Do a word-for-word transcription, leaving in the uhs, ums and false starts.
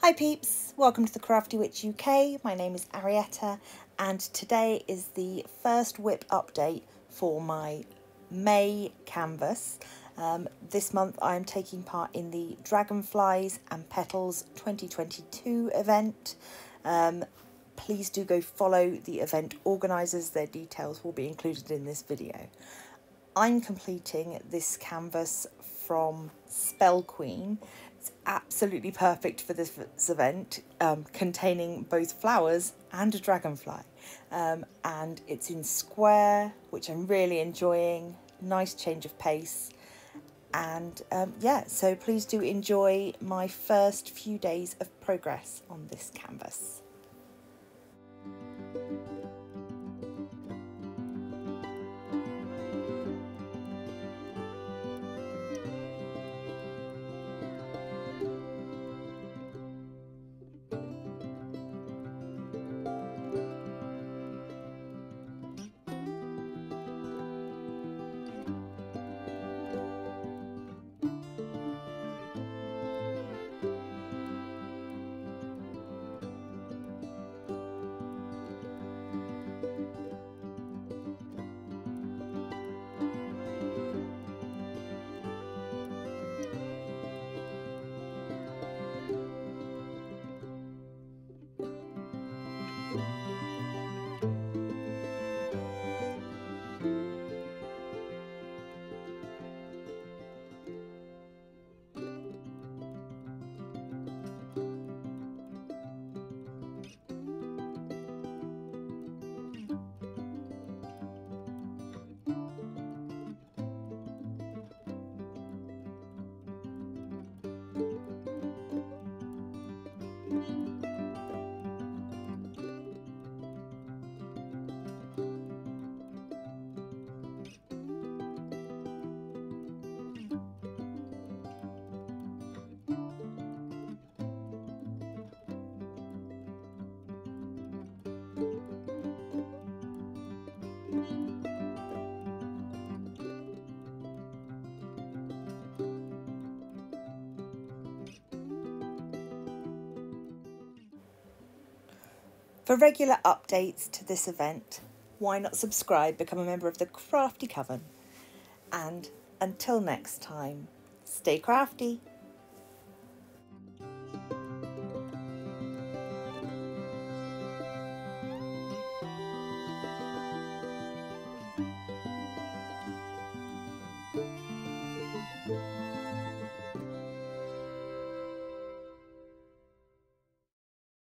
Hi peeps, welcome to the Crafty Witch U K. My name is Arietta and today is the first whip update for my May canvas. Um, this month I'm taking part in the Dragonflies and Petals twenty twenty-two event. Um, please do go follow the event organisers, their details will be included in this video. I'm completing this canvas from Spell Queen. It's absolutely perfect for this event, um, containing both flowers and a dragonfly. Um, and it's in square, which I'm really enjoying. Nice change of pace. And um, yeah, so please do enjoy my first few days of progress on this canvas. For regular updates to this event, why not subscribe, become a member of the Crafty Coven, and until next time, stay crafty.